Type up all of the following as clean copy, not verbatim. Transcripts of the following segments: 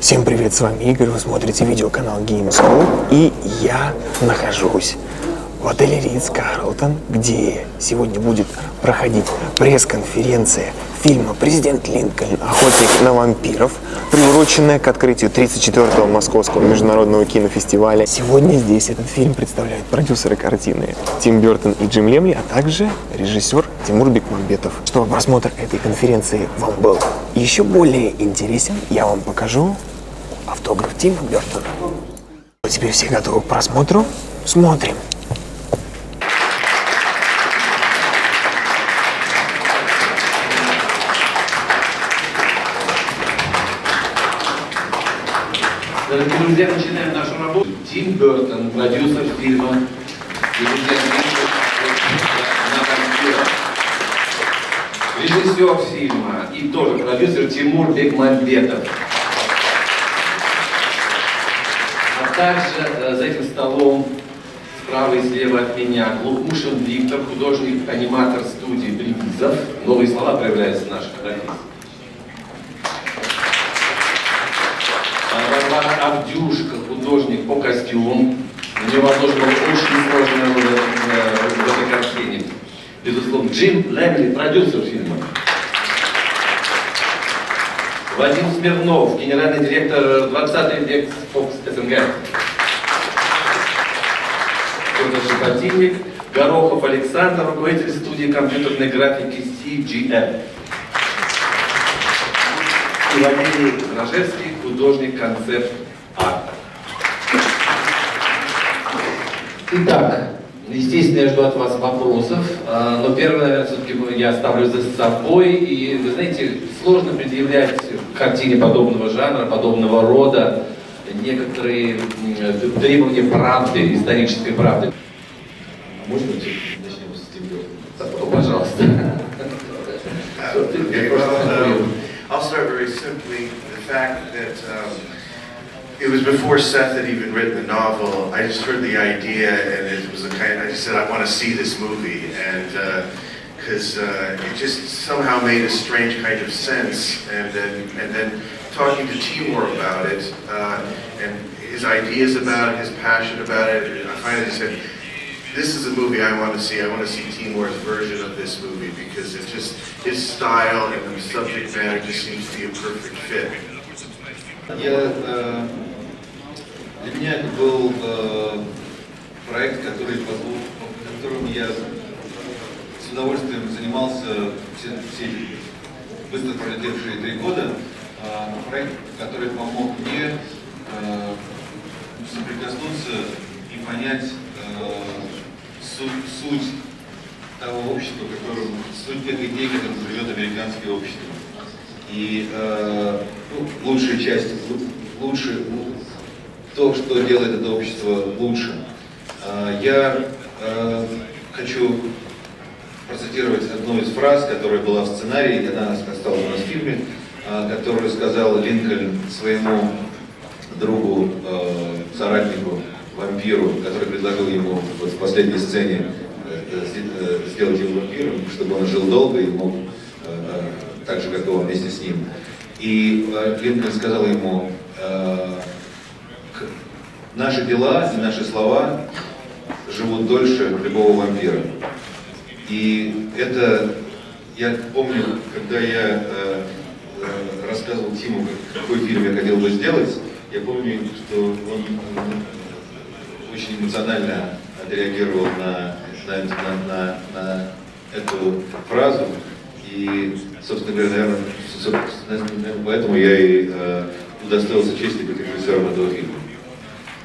Всем привет, с вами Игорь, вы смотрите видеоканал Games Club, и я нахожусь в отеле Ридс Карлтон, где сегодня будет проходить пресс-конференция фильма «Президент Линкольн. Охотник на вампиров», приуроченная к открытию 34-го Московского международного кинофестиваля. Сегодня здесь этот фильм представляют продюсеры картины Тим Бёртон и Джим Лемли, а также режиссер Тимур Бекмамбетов. Чтобы просмотр этой конференции вам был еще более интересен, я вам покажу автограф Тима Бёртона. Теперь все готовы к просмотру? Смотрим! Дорогие друзья, начинаем нашу работу. Тим Бёртон, продюсер фильма «Президент Линкольн», режиссер фильма и тоже продюсер Тимур Бекмамбетов. Также за этим столом справа и слева от меня Глухушин Виктор, художник-аниматор студии «Прибизов». Новые слова проявляются в наших программах. Varvara Avdyushko, художник по костюмам. У нее, возможно, очень сложная роль в этой картине. Безусловно, Джим Лемли, продюсер фильма. Вадим Смирнов, генеральный директор 20-й век ФОКС-СНГ. Противник Горохов Александр, руководитель студии компьютерной графики CGF. И Валерий Зрагевский, художник-концепт-арт. Итак, естественно, я жду от вас вопросов, но первое, наверное, все-таки я оставлю за собой. И, вы знаете, сложно предъявлять к картине подобного жанра, подобного рода некоторые требования правды, исторической правды. Может быть, начнем с Тим Бёртона? Пожалуйста. I'll start very simply. The fact that it was before Seth had even written the novel. I just heard the idea, and it was a kind. I just said, I want to see this movie, and because it just somehow made a strange kind of sense. And then talking to Timur about it, and his ideas about it, his passion about it, I finally said, this is a movie I want to see. I want to see Timur's version of this movie because it just his style and the subject matter just seems to be a perfect fit. Для меня это был проект, которым я с удовольствием занимался все быстро пролетевшие 3 года. Проект, который помог мне соприкоснуться и понять суть того общества, суть тех идей, которым живет американское общество. И лучшая часть, то, что делает это общество лучше. Я хочу процитировать одну из фраз, которая была в сценарии, она осталась у нас в фильме, которую сказал Линкольн своему другу, соратнику, вампиру, который предложил ему вот в последней сцене сделать его вампиром, чтобы он жил долго и мог так же, как его, вместе с ним. И Линкольн сказал ему: наши дела и наши слова живут дольше любого вампира. И это, я помню, когда я рассказывал Тиму, какой фильм я хотел бы сделать, я помню, что он очень эмоционально отреагировал на эту фразу. И, собственно говоря, наверное, поэтому я и удостоился чести быть режиссером этого фильма.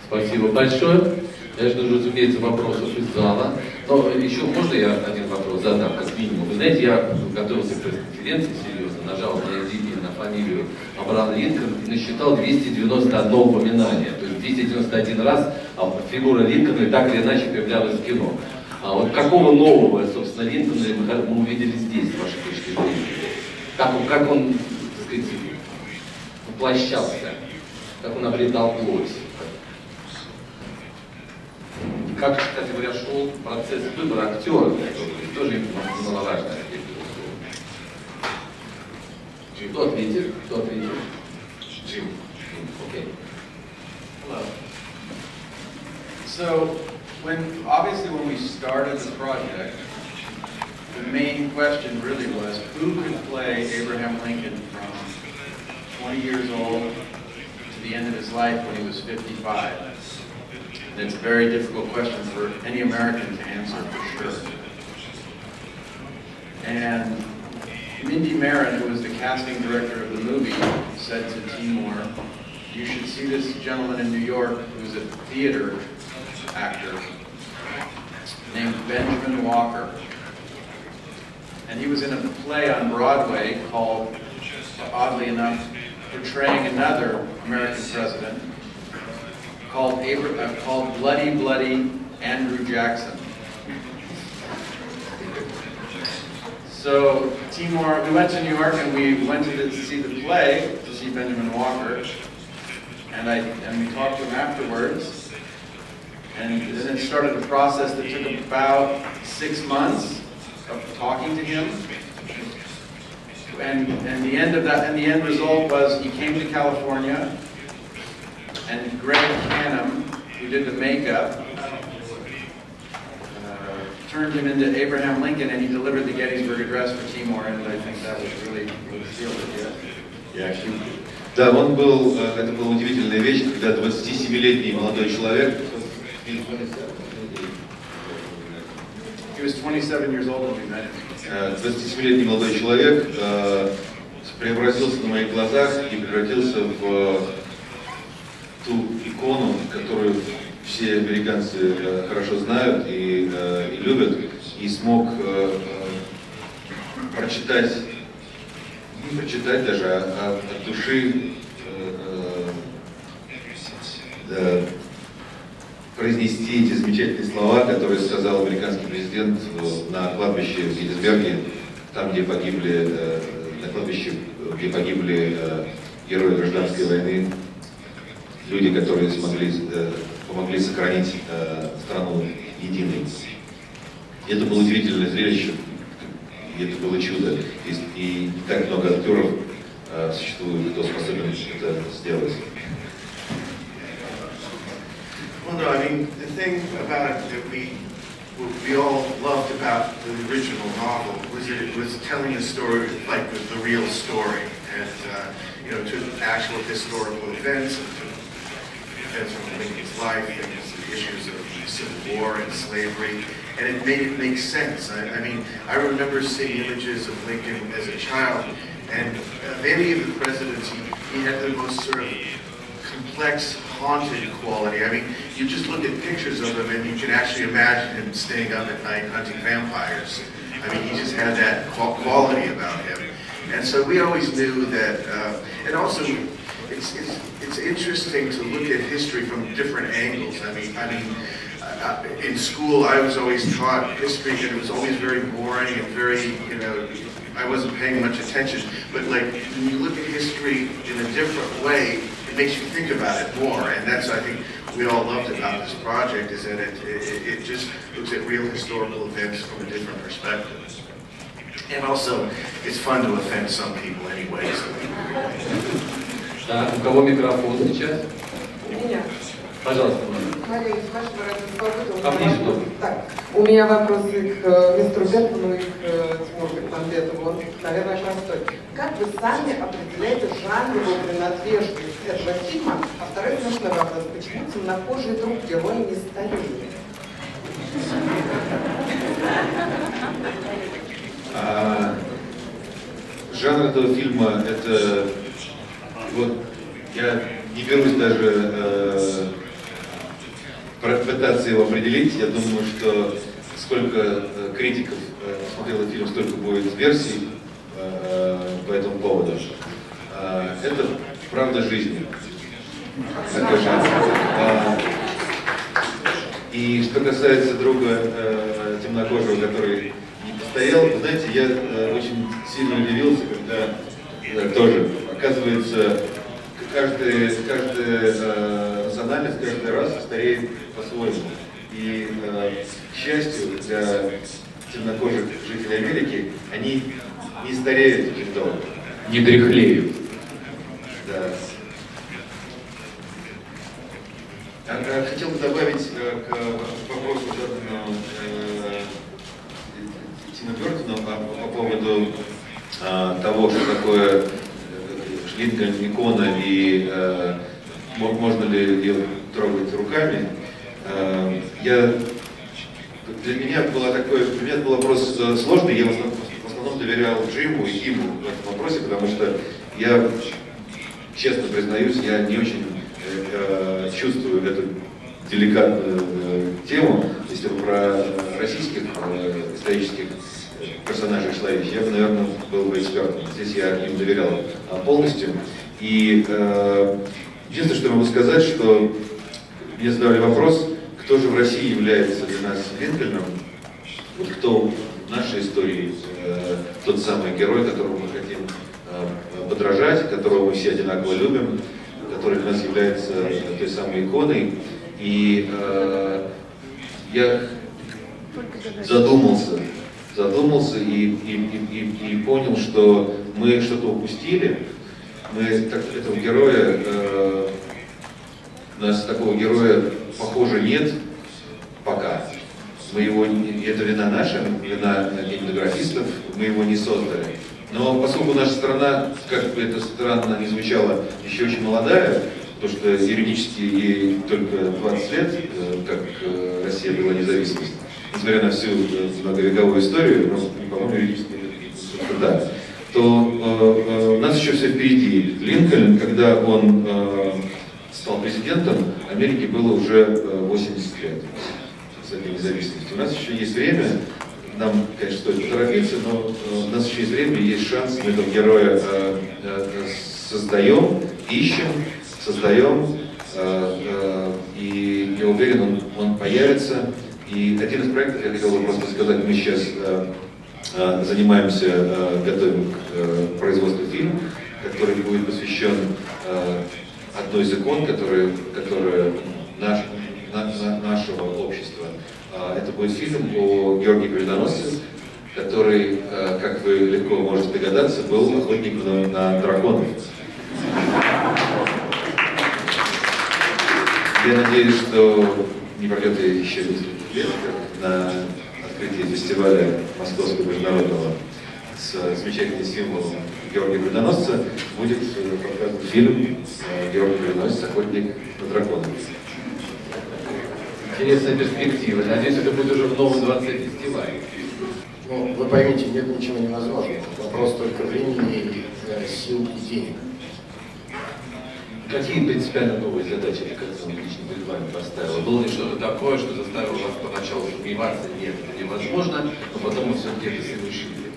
Спасибо большое. Я жду, разумеется, вопросов из зала. Но еще можно я один вопрос задам, как минимум? Вы знаете, я готовился к пресс-конференции, серьезно, нажал на язык, на фамилию Абрам Линкольн и насчитал 291 упоминание. То есть 291 раз фигура Линкольна так или иначе появлялась в кино. А вот какого нового, собственно, Линкольна мы увидели здесь, с вашей точки зрения? Как он, так сказать, воплощался? Как он обретал плоть? Как, кстати говоря, шел процесс выбора актера, который тоже маловажно. Кто ответил? Кто ответил? Джим. Окей. So, obviously when we started this project, the main question really was, who could play Abraham Lincoln from 20 years old to the end of his life when he was 55? And it's a very difficult question for any American to answer, for sure. And Mindy Marin, who was the casting director of the movie, said to Timur, you should see this gentleman in New York who's a theater actor named Benjamin Walker. And he was in a play on Broadway called, oddly enough, portraying another American president, called Bloody Bloody Andrew Jackson. So Timur, we went to New York and we went to see the play, to see Benjamin Walker, and we talked to him afterwards, and then it started a process that took about 6 months of talking to him, and the end of that, and the end result was he came to California. And Greg Canum, who did the makeup, turned him into Abraham Lincoln, and he delivered the Gettysburg Address for Timur, and I think that was really the deal with it. Да, он был, это была удивительная вещь, когда 27-летний молодой человек. He was 27 years old when we met him. 27-летний молодой человек преобразился на моих глазах и превратился в ту икону, которую все американцы хорошо знают и любят, и смог прочитать, не прочитать даже, а от души произнести эти замечательные слова, которые сказал американский президент на кладбище в Геттисберге, там, где погибли, на кладбище, где погибли герои гражданской войны. Люди, которые смогли, помогли сохранить страну единой. Это было удивительное зрелище, это было чудо. И не так много актеров существует, кто способен это сделать. Well, no, I mean, the thing about it that we all loved about the original novel was that it was telling a story like the real story, and you know, to actual historical events. From Lincoln's life, and the issues of civil war and slavery, and it made it make sense. I mean, I remember seeing images of Lincoln as a child, and of any of the presidents, he had the most sort of complex, haunted quality. I mean, you just look at pictures of him, and you can actually imagine him staying up at night hunting vampires. I mean, he just had that quality about him, and so we always knew that, and also. It's interesting to look at history from different angles. I mean, in school I was always taught history, and it was always very boring and very, you know, I wasn't paying much attention. But like when you look at history in a different way, it makes you think about it more, and that's, I think, we all loved about this project, is that it just looks at real historical events from a different perspective. And also, it's fun to offend some people anyway. У кого микрофон сейчас? У меня. Пожалуйста. Мария, из вашего радиослужбы. Так, у меня вопросы к мистеру Бекману и к Тимуру Бекмамбетову. Он, наверное, простой. Как вы сами определяете жанровую принадлежность этого фильма? А второй важный вопрос. Почему темнокожий друг героя не стареет? Жанр этого фильма — это... Вот я не берусь даже пытаться его определить. Я думаю, что сколько критиков смотрело фильм, столько будет версий по этому поводу. Это правда жизни. И что касается друга темнокожего, который не постоял, вы знаете, я очень сильно удивился, когда тоже... Оказывается, каждый национальность, каждый раз стареет по-своему. И, к счастью, для темнокожих жителей Америки, они не стареют очень долго. Не дряхлеют. Да. Я хотел добавить к вопросу Тима Бёртона по поводу того, что такое... Линкольн, икона, и можно ли ее трогать руками. Для меня был вопрос сложный, я в основном доверял Джиму и Тиму в этом вопросе, потому что я, честно признаюсь, я не очень чувствую эту деликатную тему, если про российских исторических персонажей шла речь, я бы, наверное, был бы экспертом. Здесь я им доверял полностью. И единственное, что я могу сказать, что мне задавали вопрос, кто же в России является для нас Линкольном, вот кто в нашей истории тот самый герой, которого мы хотим подражать, которого мы все одинаково любим, который для нас является той самой иконой. И я задумался и понял, что мы что-то упустили. У нас такого героя, похоже, нет пока. Это вина наша, вина кинематографистов, мы его не создали. Но поскольку наша страна, как бы это странно ни звучало, еще очень молодая, потому что юридически ей только 20 лет, как Россия была независимой, несмотря на всю многовековую историю, но, по-моему, да, то у нас еще все впереди. Линкольн, когда он стал президентом, Америке было уже 80 лет с этой независимостью. У нас еще есть время, нам, конечно, стоит торопиться, но у нас еще есть время, есть шанс, мы этого героя создаем, ищем, и я уверен, он появится. И один из проектов, я хотел бы просто сказать, мы сейчас занимаемся, готовим к производству фильма, который будет посвящен одной из икон, которая нашего общества. Это будет фильм о Георгии Победоносце, который, как вы легко можете догадаться, был охотником на драконов. Я надеюсь, что не пройдет еще несколько лет, как на открытии фестиваля Московского международного с замечательным символом Георгия Победоносца будет показан фильм «Георгий Победоносец. Охотник на драконов». Интересная перспектива. Надеюсь, это будет уже в новом 20-м фестивале. Ну, вы поймите, нет ничего невозможного. Вопрос только времени, сил и денег. Какие принципиально новые задачи Александр лично перед вами поставила? Было ли что-то такое, что заставило вас поначалу сомневаться? Нет, это невозможно, но потом мы все-таки это совершили.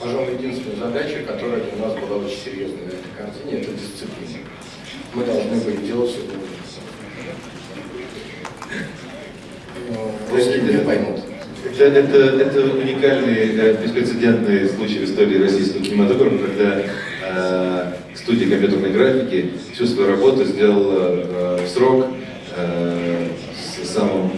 Пожалуй, единственная задача, которая для нас была очень серьезной на этой картине, это дисциплина. Мы должны были делать все другое. Не поймут. Это уникальный, беспрецедентный случай в истории российского кинематографа, когда студии компьютерной графики, всю свою работу сделала в срок, с самым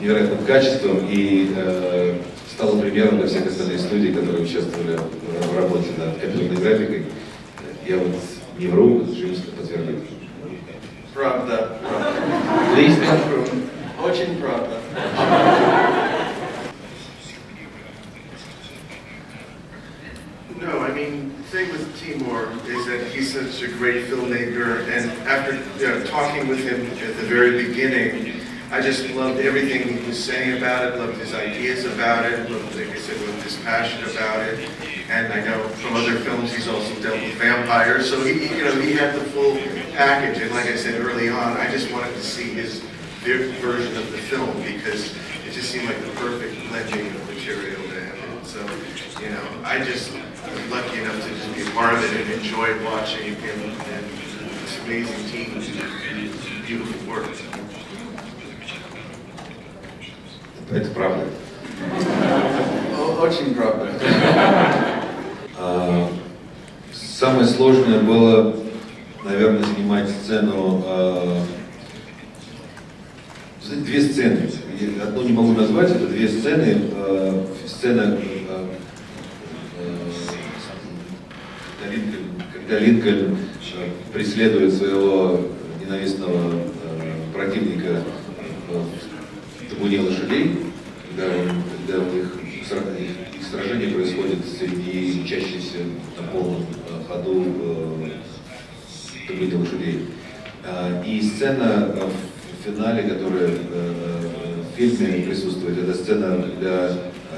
невероятным качеством и стала примером для всех остальных студий, которые участвовали в работе над компьютерной графикой. Я вот не вру, живусь как подтвердить. Правда. Листья. Очень правда. No, I mean, the thing with Timur is that he's such a great filmmaker, and after talking with him at the very beginning, I just loved everything he was saying about it, loved his ideas about it, loved, like I said, loved his passion about it. And I know from other films he's also dealt with vampires, so he, you know, he had the full package. And like I said early on, I just wanted to see his version of the film because it just seemed like the perfect blending of material to him. So, you know, I just. I'm lucky enough to just be a part of it and enjoy watching him and this amazing team and beautiful work. Это правда. Очень правда. Самое сложное было, наверное, снимать сцену. Две сцены. Одну не могу назвать, это две сцены. Сцена, когда Линкольн преследует своего ненавистного противника в табуне лошадей, когда их сражение происходит среди чащихся на полном ходу в табуне лошадей. И сцена в финале, которая в фильме присутствует, это сцена, когда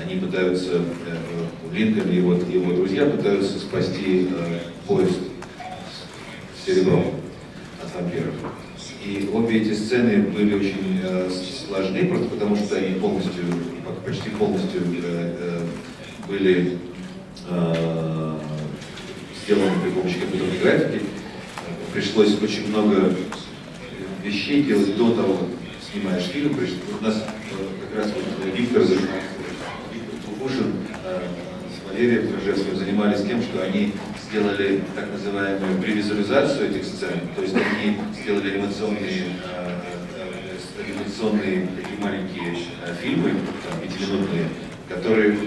они пытаются, Линкольн и его друзья пытаются спасти поезд с серебром от вампиров. И обе эти сцены были очень сложны, просто потому что они полностью, почти полностью были сделаны при помощи компьютерной графики. Пришлось очень много вещей делать до того, как снимаешь фильм. У нас как раз вот Виктор Gluhushin с Валерием Зрагевским занимались тем, что они сделали так называемую превизуализацию этих сцен, то есть они сделали анимационные такие маленькие фильмы, там, 5-минутные, которые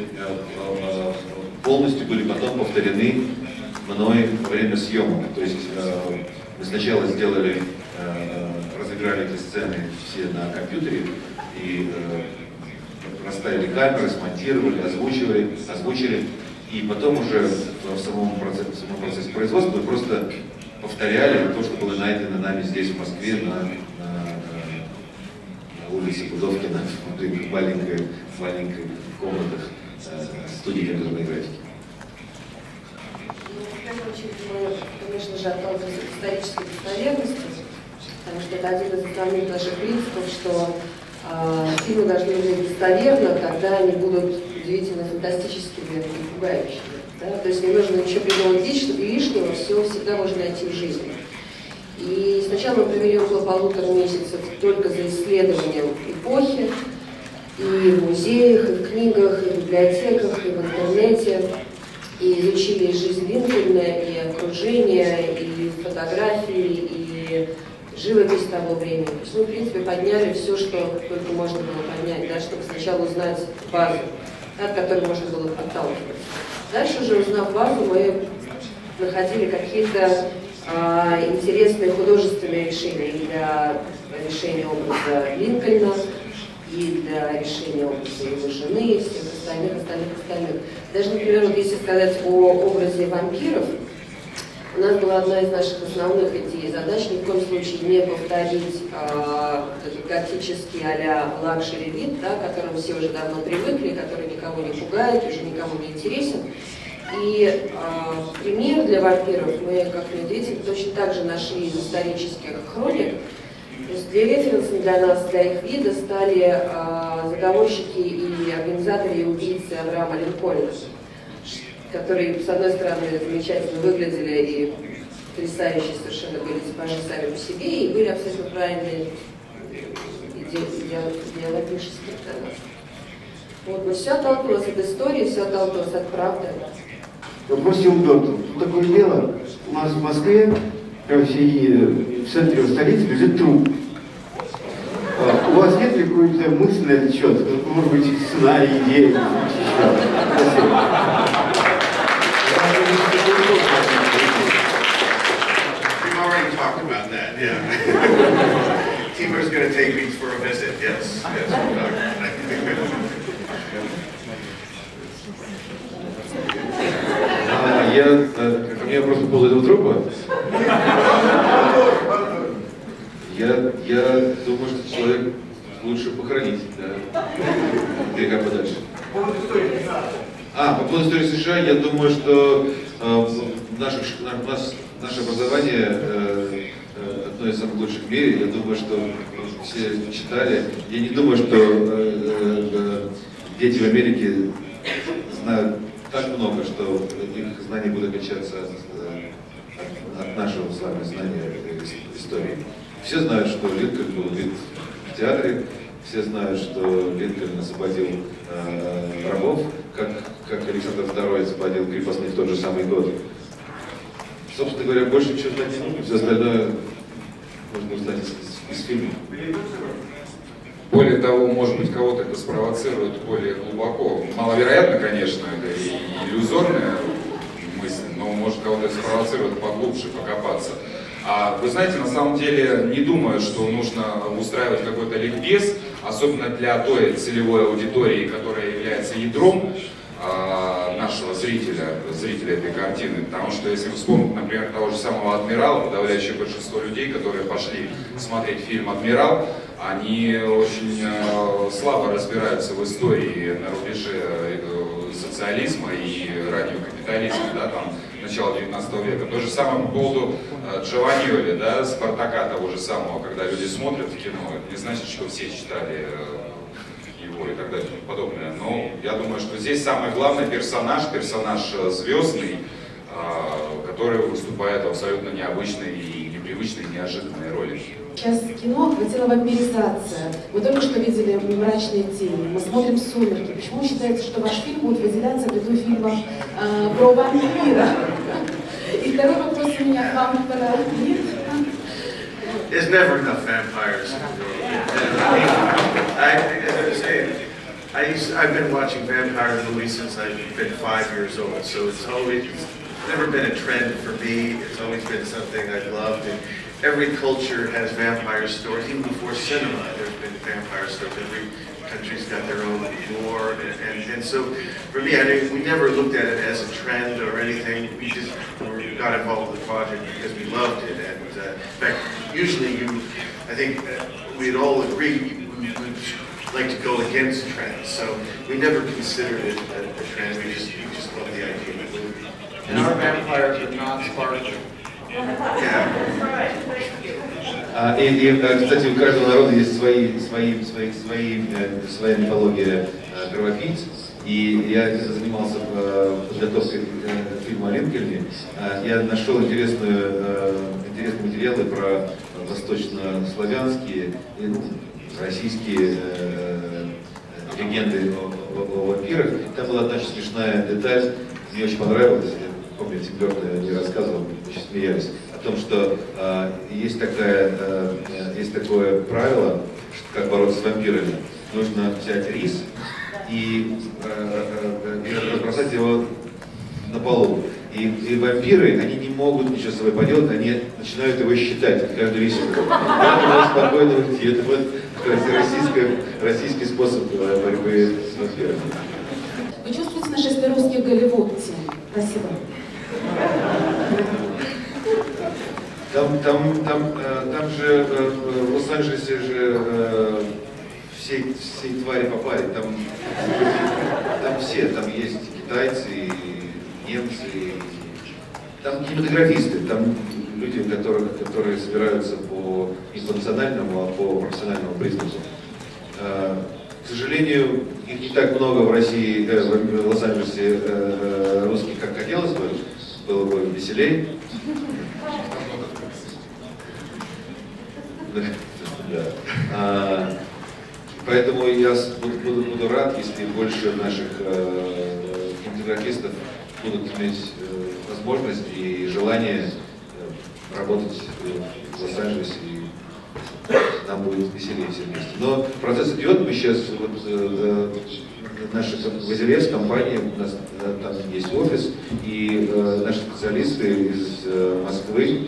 полностью были потом повторены мной во время съемок. То есть мы сначала сделали, разыграли эти сцены все на компьютере и расставили камеры, смонтировали, озвучили, и потом уже в самом процессе производства мы просто повторяли то, что было найдено нами здесь, в Москве, на улице Пудовкина, в маленьких комнатах студии компьютерной графики. Ну, в первую очередь, мы, конечно же, отталкиваемся от исторической достоверности, потому что это один из основных наших принципов, что фильмы должны быть достоверно, тогда они будут удивительно фантастическими и пугающими. Да? То есть не нужно ничего придумать лишнего, все всегда можно найти в жизни. И сначала мы провели около 1,5 месяца только за исследованием эпохи, и в музеях, и в книгах, и в библиотеках, и в интернете. И изучили жизнь Линкольна, и окружение, и фотографии, и живопись того времени. То есть мы, в принципе, подняли все, что только можно было поднять, да, чтобы сначала узнать базу, от которой можно было отталкиваться. Дальше уже, узнав базу, мы находили какие-то интересные художественные решения для решения образа Линкольна и для решения образа его жены и всех остальных. Даже, например, вот если сказать о образе вампиров, у нас была одна из наших основных идей и задач ни в коем случае не повторить готический а-ля лакшери вид, да, к которому все уже давно привыкли, который никого не пугает, уже никому не интересен. И пример для вампиров мы, как люди, точно так же нашли из исторических хроник. То есть для референса для нас, для их вида стали заговорщики и организаторы и убийцы Авраама Линкольна, которые, с одной стороны, замечательно выглядели и потрясающие совершенно были типажи сами по себе, и были абсолютно правильные биологических тенденций. Вот, но все оттолкнулось от истории, все оттолкнулось от правды. Допустим, Бёртон. Такое дело, у нас в Москве, в центре столицы, лежит труп. У вас нет ли какой-то мысли на этот счет? Может быть, сценарий, идея? Спасибо. Timur's going to take me for a visit, yes. Yes, Ко мне просто было этого трупа. Я думаю, что человек лучше похоронить, да? Или как подальше? По поводу истории США. По поводу истории США, я думаю, что наше образование одно из самых лучших в мире. Я думаю, что все читали. Я не думаю, что дети в Америке знают так много, что их знания будут отличаться от нашего с вами знания истории. Все знают, что Линкольн был убит в театре, все знают, что Линкольн освободил рабов, как Александр II освободил крепостных в тот же самый год. Собственно говоря, больше ничего знать не нужно, все остальное можно узнать из фильма. Более того, может быть, кого-то это спровоцирует более глубоко. Маловероятно, конечно, это иллюзорная мысль, но может кого-то спровоцирует поглубже покопаться. А вы знаете, на самом деле, не думаю, что нужно устраивать какой-то ликбез, особенно для той целевой аудитории, которая является ядром нашего зрителя этой картины. Потому что, если вспомнить, например, того же самого «Адмирала», подавляющее большинство людей, которые пошли смотреть фильм «Адмирал», они очень слабо разбираются в истории на рубеже социализма и раннего капитализма, да, там, начала 19 века. То же самое по поводу Джованниоли, да, Спартака того же самого, когда люди смотрят в кино, это не значит, что все читали его и так далее и тому подобное. Но я думаю, что здесь самый главный персонаж звездный, который выступает в абсолютно необычной и непривычной, неожиданной роли. Сейчас кино охватила вампиризация. Мы только что видели «Мрачные тени», мы смотрим «Сумерки». Почему считается, что ваш фильм будет выделяться ввиду фильма про вампира? И второй вопрос у меня к вам про вампир. There's never enough vampires. I've been watching vampire movies since I've been 5 years old, so it's always never been a trend for me. It's always been something I've loved. Every culture has vampire stories. Even before cinema, there's been vampire stories. Every country's got their own lore, and so for me, we never looked at it as a trend or anything. We just got involved with the project because we loved it. And in fact, usually, I think we'd all agree we would like to go against trends. So we never considered it a trend. We just loved the idea of the movie. And our vampires are not sparkling. Кстати, у каждого народа есть своя мифология кровопийц. И я занимался подготовкой к фильму о Линкольне. Я нашел интересные материалы про восточнославянские и российские легенды о вампирах. Там была одна смешная деталь, мне очень понравилась. Помню, Тим Бёртон не рассказывал, очень смеялись, о том, что есть такое правило, как бороться с вампирами. Нужно взять рис и разбросать его на полу. И вампиры, они не могут ничего с собой поделать, они начинают его считать, каждую висюку. Надо спокойно уйти. Это вот российский способ борьбы с вампирами. Вы чувствуете нашествие русских голливудцев? Спасибо. Там же в Лос-Анджелесе же все твари попали, там все, там есть китайцы, немцы, там кинематографисты, там люди, которые собираются не по национальному, а по профессиональному признаку. К сожалению, их не так много в России, в Лос-Анджелесе русских, как хотелось бы, было бы веселее. Поэтому я буду рад, если больше наших кинематографистов будут иметь возможность и желание работать в Лос-Анджелесе, и нам будет веселее все вместе. Но процесс идет, мы сейчас, наши Вазилевс, компания, у нас там есть офис, и наши специалисты из Москвы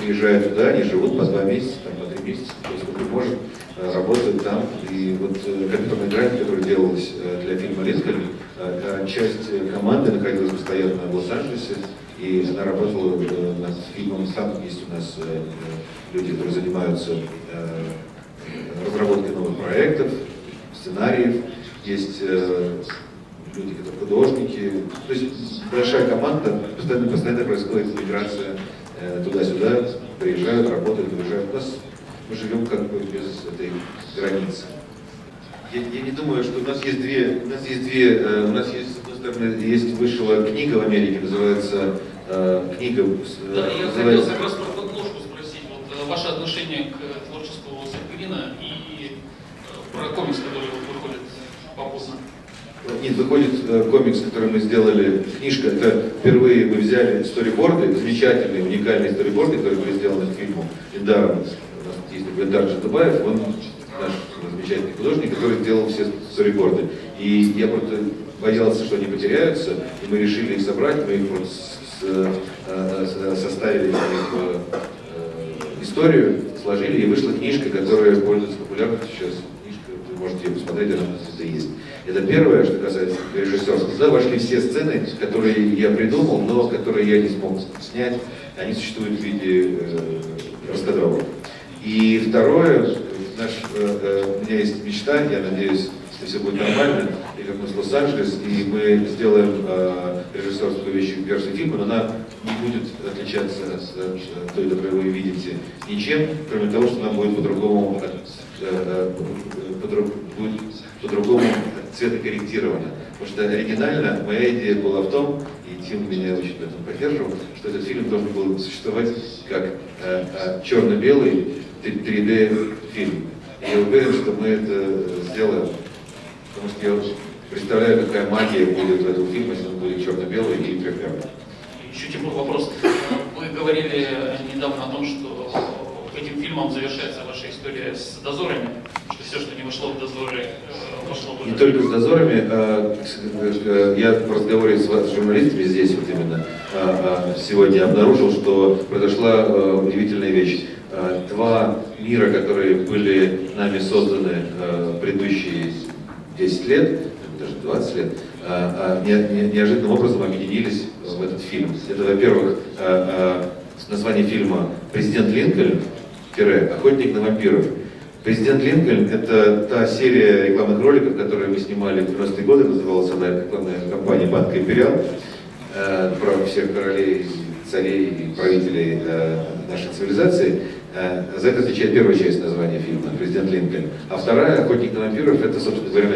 приезжают туда, они живут по 2 месяца, там, по 3 месяца, поскольку может, работают там. И вот компьютерная графика, которая делалась для фильма «Линкольн», часть команды находилась постоянно в Лос-Анджелесе, и она работала над фильмом сам. Есть у нас люди, которые занимаются разработкой новых проектов, сценариев, есть люди, которые художники. То есть большая команда, постоянно происходит миграция туда-сюда, приезжают, работают, уезжают. Мы живем как бы без этой границы. Я не думаю, что у нас есть, с одной стороны, вышла книга в Америке, называется книга. Да, я хотел как раз про подложку спросить, вот ваше отношение к творчеству Сергея и про комикс, который выходит попоздно. Нет, выходит комикс, который мы сделали, книжка, это впервые мы взяли сториборды, замечательные, уникальные сториборды, которые были сделаны к фильму Бедарова. Есть Гендарджи Дубаев, он наш замечательный художник, который делал все сториборды. И я просто боялся, что они потеряются, и мы решили их собрать, мы их просто составили, историю, сложили, и вышла книжка, которая пользуется популярностью сейчас. Книжка, вы можете ее посмотреть, она у нас здесь есть. Это первое, что касается режиссерства. Туда вошли все сцены, которые я придумал, но которые я не смог снять. Они существуют в виде раскадровок. И второе, у меня есть мечта, я надеюсь, что все будет нормально, и как мы с Лос-Анджелес, и мы сделаем режиссерскую вещь в версии фильма, но она не будет отличаться от той, которую вы видите, ничем, кроме того, что она будет по-другому цветокорректирована. Потому что оригинально моя идея была в том, и Тим меня очень в этом поддерживал, что этот фильм должен был существовать как черно-белый 3D-фильм. И я уверен, что мы это сделаем, потому что я представляю, какая магия будет в этом фильме, если он будет черно-белый и трехмерный. Еще теплый вопрос. Вы говорили недавно о том, что этим фильмом завершается ваша история с дозорами, что все, что не вошло в дозоры, вошло в... Не только с дозорами, я в разговоре с журналистами здесь вот именно сегодня обнаружил, что произошла удивительная вещь. Два мира, которые были нами созданы предыдущие 10 лет, даже 20 лет, неожиданным образом объединились в этот фильм. Это, во-первых, название фильма «Президент Линкольн. Охотник на вампиров». «Президент Линкольн» — это та серия рекламных роликов, которые мы снимали в 90-е годы, называлась она рекламная кампания «Банка Империал», про всех королей, царей и правителей нашей цивилизации. За это отвечает первая часть названия фильма «Президент Линкольн». А вторая, «Охотник на вампиров», это, собственно говоря,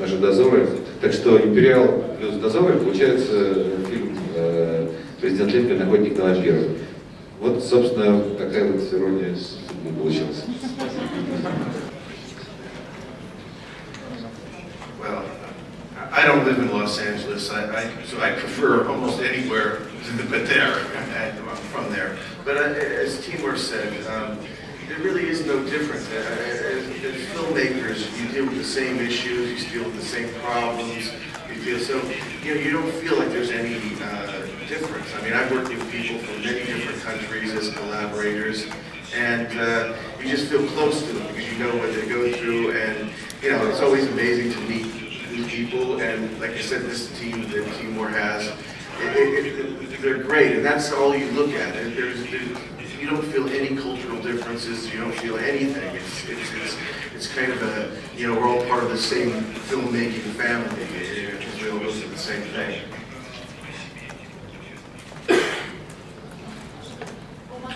наши дозоры. Так что «Империал» плюс «Дозоры» получается фильм «Президент Линкольн. Охотник на вампиров». Вот, собственно, такая вот ирония получилась. I don't live in Los Angeles, so I prefer almost anywhere but there. I'm from there. But as Timur said, there really is no difference. As filmmakers, you deal with the same issues, you deal with the same problems. You don't feel like there's any difference. I mean, I've worked with people from many different countries as collaborators, and you just feel close to them because you know what they go through, and you know it's always amazing to meet new people. And like I said, this team that Timur has, they're great, and that's all you look at. And you don't feel any cultural differences. You don't feel anything. It's kind of a, you know, we're all part of the same filmmaking family. We all go through the same thing.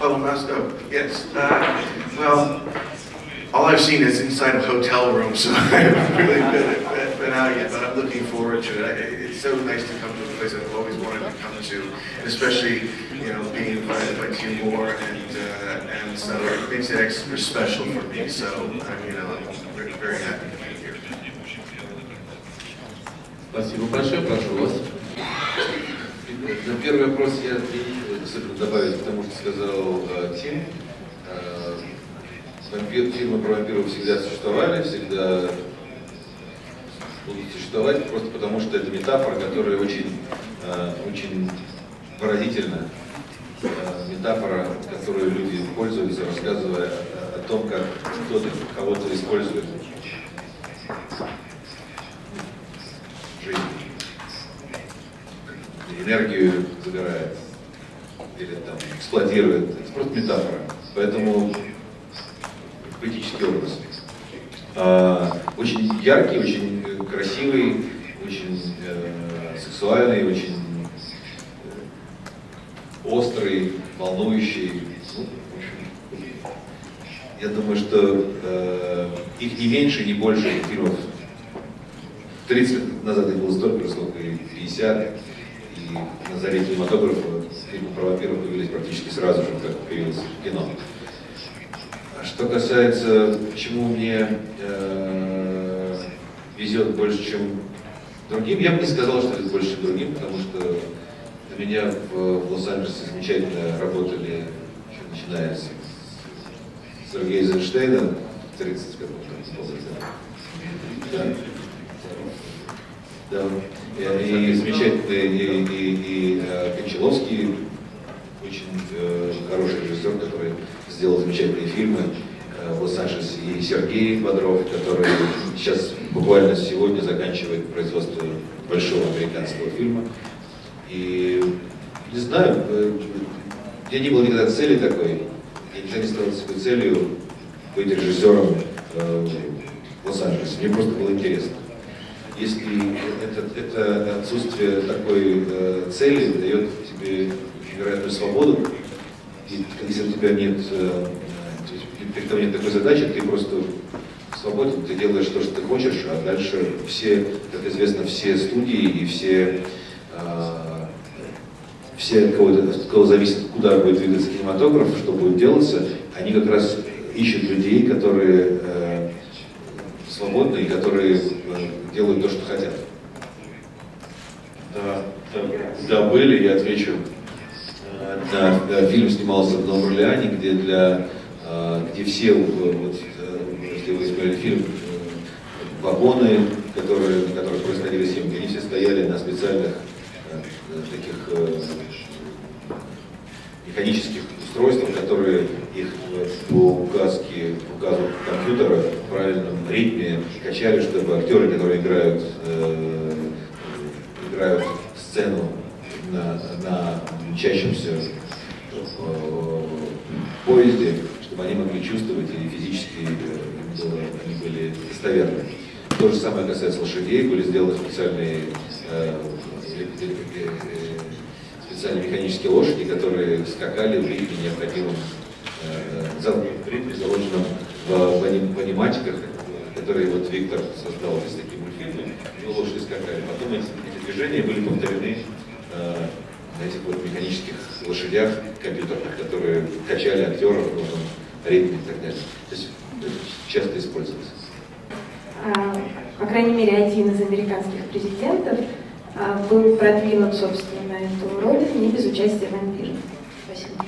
Oh, Moscow. Yes. Well, all I've seen is inside of hotel rooms, so I haven't really been out yet. But I'm looking forward to it. It's so nice to come to a place I've always wanted to come to, and especially, you know, being invited by Timur, and so it makes it extra special for me. So, I mean, you know, Спасибо большое, прошу вас. На первый вопрос я хочу добавить к тому, что сказал Тим. Фильмы про вампиров всегда существовали, всегда будут существовать, просто потому что это метафора, которая очень выразительна. Метафора, которую люди пользуются, рассказывая о том, как кто-то кого-то использует. Жизнь. Энергию забирает. Или там эксплуатирует. Это просто метафора. Поэтому поэтический образ. Очень яркий, очень красивый, очень сексуальный, очень острый, волнующий. Ну, в общем, я думаю, что их не меньше, не больше фильмов. 30 лет назад их было столько, сколько и 50. И на заре кинематографа фильмы про вампиров появились практически сразу же, как появилось кино. Что касается, почему мне везет больше, чем другим, я бы не сказал, что это больше, чем другим, потому что для меня в Лос-Анджелесе замечательно работали, начиная с Сергея Эйзенштейна, в 30 году, да. Да. И замечательный, и Кончаловский, очень хороший режиссер, который сделал замечательные фильмы в Лос-Анджелесе, и Сергей Бодров, который сейчас буквально сегодня заканчивает производство большого американского фильма. И не знаю, я не был никогда цели такой, я никогда не ставил себе целью быть режиссером в Лос-Анджелесе. Мне просто было интересно. Если это отсутствие такой цели дает тебе невероятную свободу, и если у тебя нет, перед тобой нет такой задачи, ты просто свободен, ты делаешь то, что ты хочешь, а дальше все, как известно, все студии и все от кого зависит, куда будет двигаться кинематограф, что будет делаться, они как раз ищут людей, которые свободны и которые делают то, что хотят. Да, были, я отвечу. Да, фильм снимался в Новом Орлеане, где все, вот, если вы смотрели фильм, вагоны, на которых происходили съемки, они все стояли на специальных таких механических устройствах, которые их по указу компьютера в правильном ритме качали, чтобы актеры, которые играют сцену на мчащемся поезде, чтобы они могли чувствовать и физически они были достоверны. То же самое касается лошадей, были сделаны специальные механические лошади, которые скакали в ритме, необходимом заложенном в аниматиках, которые вот Виктор создал из таких мультфильмов, и лошади скакали. Потом эти движения были повторены на этих вот механических лошадях, компьютерных, которые качали актеров в нужном ритме и так далее. То есть часто использовалось. По крайней мере, один из американских президентов был продвинут, собственно, эту роль не без участия вампиров. Спасибо.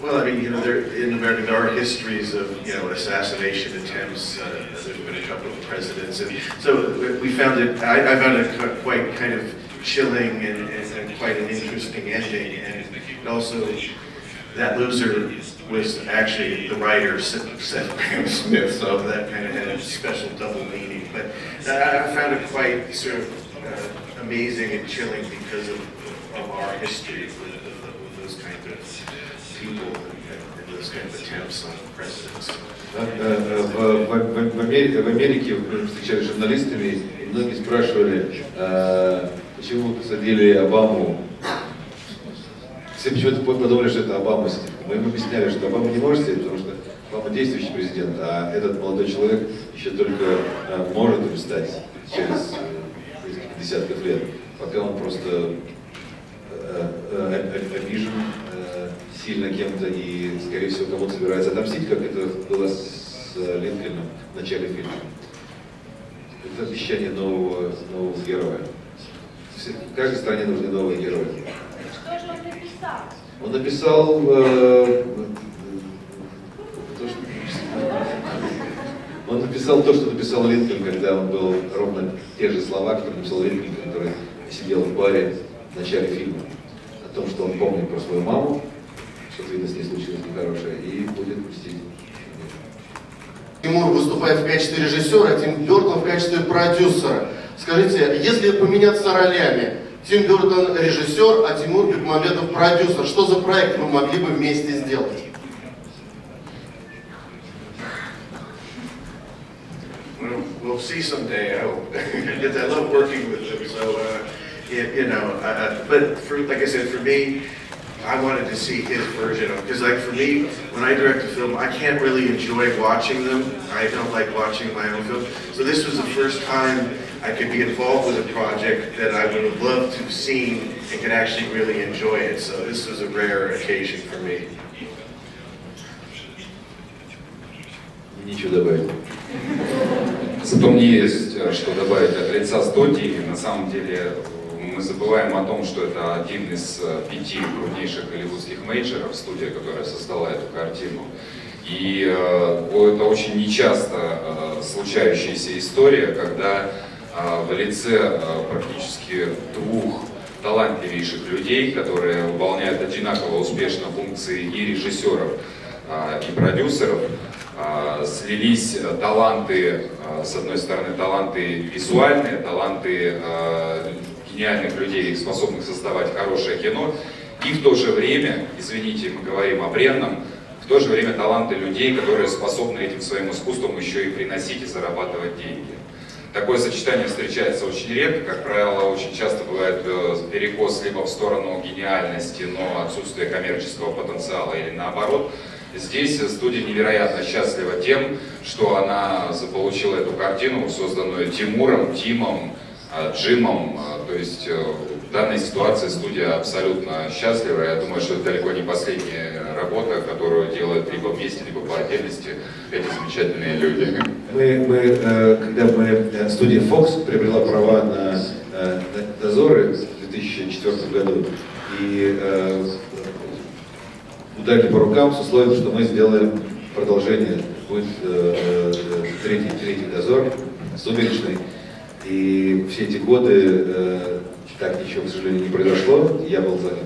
Well, I mean, you know, in America there are histories of, you know, assassination attempts. There's been a couple of presidents, and so we found it. I found it quite kind of chilling and quite an interesting ending, and also that loser was actually the writer Seth Grahame-Smith, so that kind of had a special double meaning. But I found it quite sort of amazing and chilling because of our history with those kind of. В Америке мы встречались с журналистами, и многие спрашивали, почему посадили Обаму. Все почему-то подумали, что это Обама. Мы им объясняли, что Обама не может сидеть, потому что Обама действующий президент, а этот молодой человек еще только может им стать через несколько десятков лет, пока он просто обижен. сильно кем-то и, скорее всего, кому-то собирается отомстить, как это было с Линкольном в начале фильма. Это обещание нового героя. В каждой стране нужны новые герои. Что же он написал? Он написал... Он написал то, что написал Линкольн, когда он был ровно те же слова, которые написал Линкольн, который сидел в баре в начале фильма. О том, что он помнит про свою маму, что-то, видно, с ней случилось нехорошее, и будет мстить. Тимур выступает в качестве режиссера, Тим Бёртон в качестве продюсера. Скажите, если поменяться ролями, Тим Бёртон режиссер, а Тимур Бекмамбетов продюсер, что за проект мы могли бы вместе сделать? We'll see someday, I hope, because I love working with them, so, you know, but for, like I said, for me, I wanted to see his version of, because like for me, when I direct a film, I can't really enjoy watching them, I don't like watching my own film, so this was the first time I could be involved with a project that I would have loved to have seen and could actually really enjoy it, so this was a rare occasion for me. Ничего добавить. Зато мне есть что добавить от лица студии. На самом деле мы забываем о том, что это один из 5 крупнейших голливудских мейджеров, студия, которая создала эту картину. И это очень нечасто случающаяся история, когда в лице практически 2 талантливейших людей, которые выполняют одинаково успешно функции и режиссеров, и продюсеров, слились таланты, с одной стороны, таланты визуальные, таланты гениальных людей, способных создавать хорошее кино, и в то же время, извините, мы говорим о бренном, в то же время таланты людей, которые способны этим своим искусством еще и приносить и зарабатывать деньги. Такое сочетание встречается очень редко, как правило, очень часто бывает перекос либо в сторону гениальности, но отсутствие коммерческого потенциала, или наоборот. Здесь студия невероятно счастлива тем, что она заполучила эту картину, созданную Тимуром, Тимом, Джимом. То есть в данной ситуации студия абсолютно счастлива. Я думаю, что это далеко не последняя работа, которую делают либо вместе, либо по отдельности эти замечательные люди. Когда студия «Фокс» приобрела права на «Дозоры» в 2004 году, и ударили по рукам с условием, что мы сделаем продолжение, будет третий дозор, сумеречный. И все эти годы так ничего, к сожалению, не произошло. Я был занят,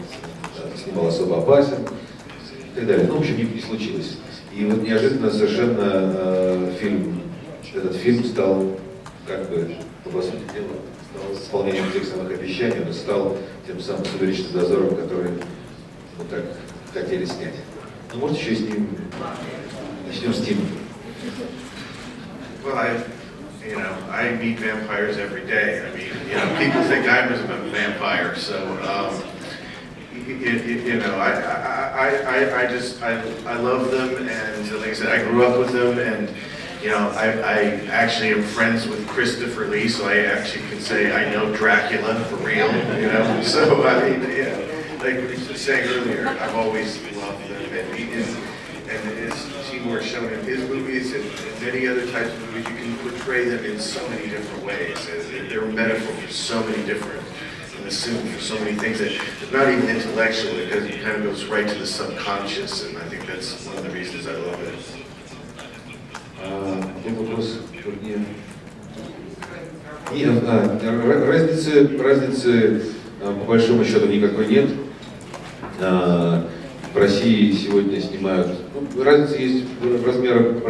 снимал «Особо опасен» и так далее. Ну, в общем, не случилось. И вот неожиданно совершенно этот фильм стал, как бы, по сути дела, стал исполнением тех самых обещаний, он стал тем самым сумеречным дозором, который вот так хотели снять. Ну, может, еще с ним начнем с Тима. Well, I meet vampires every day. I mean, you know, people think I'm a vampire, so I love them, and like I said, I grew up with them, and you know, I actually am friends with Christopher Lee, so I actually can say I know Dracula for real, you know. So I mean, yeah. Like we were saying earlier, I've always loved them, and as Timur showed in his movies and many other types of movies, you can portray them in so many different ways. They're a metaphor for so many different, and a symbol for so many things that not even intellectual, because it kind of goes right to the subconscious, and I think that's one of the reasons I love it. Разницы. По большому счету никакой нет. В России сегодня снимают... Ну, разница есть в размерах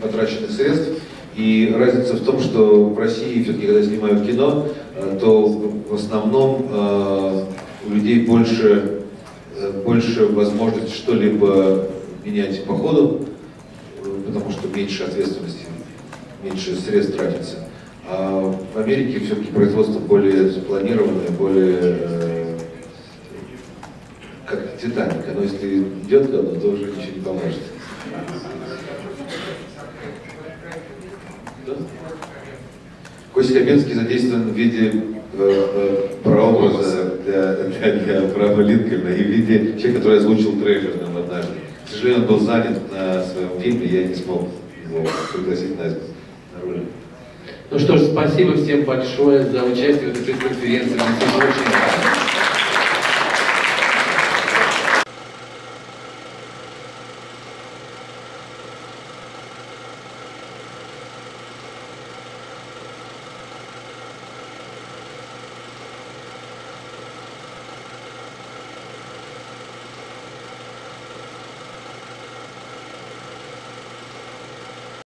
потраченных средств. И разница в том, что в России все-таки, когда снимают кино, то в основном у людей больше возможности что-либо менять по ходу, потому что меньше ответственности, меньше средств тратится. А в Америке все-таки производство более спланированное, более как «Титаник». Оно если идет, оно тоже ничего не поможет. Да? Костя Каменский задействован в виде прообраза для Авраама Линкольна и в виде человека, который озвучил трейлер нам однажды. К сожалению, он был занят на своем фильме, я не смог его пригласить на роль. Ну что ж, спасибо всем большое за участие в этой пресс-конференции.